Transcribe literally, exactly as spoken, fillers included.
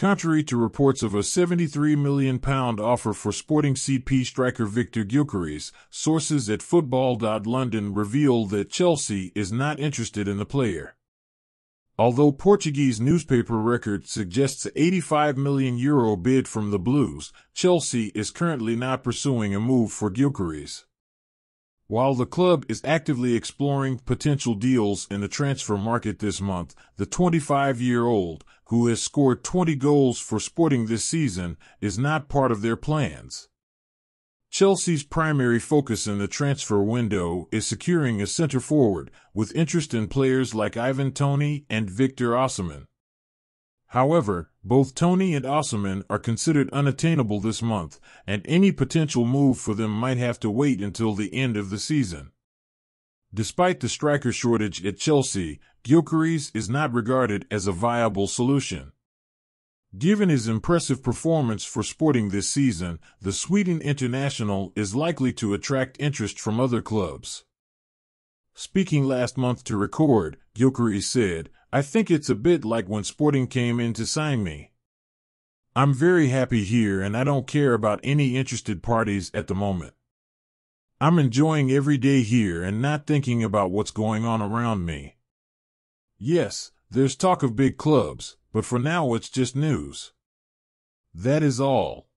Contrary to reports of a seventy-three million pound offer for Sporting C P striker Victor Gyökeres, sources at football dot london reveal that Chelsea is not interested in the player. Although Portuguese newspaper Record suggests an eighty-five million euro bid from the Blues, Chelsea is currently not pursuing a move for Gyökeres. While the club is actively exploring potential deals in the transfer market this month, the twenty-five-year-old, who has scored twenty goals for Sporting this season, is not part of their plans. Chelsea's primary focus in the transfer window is securing a center forward, with interest in players like Ivan Toney and Victor Osimhen. However, both Toney and Osimhen are considered unattainable this month, and any potential move for them might have to wait until the end of the season. Despite the striker shortage at Chelsea, Gyökeres is not regarded as a viable solution. Given his impressive performance for Sporting this season, the Sweden international is likely to attract interest from other clubs. Speaking last month to Record, Gyökeres said, "I think it's a bit like when Sporting came in to sign me. I'm very happy here and I don't care about any interested parties at the moment. I'm enjoying every day here and not thinking about what's going on around me. Yes, there's talk of big clubs, but for now it's just news. That is all."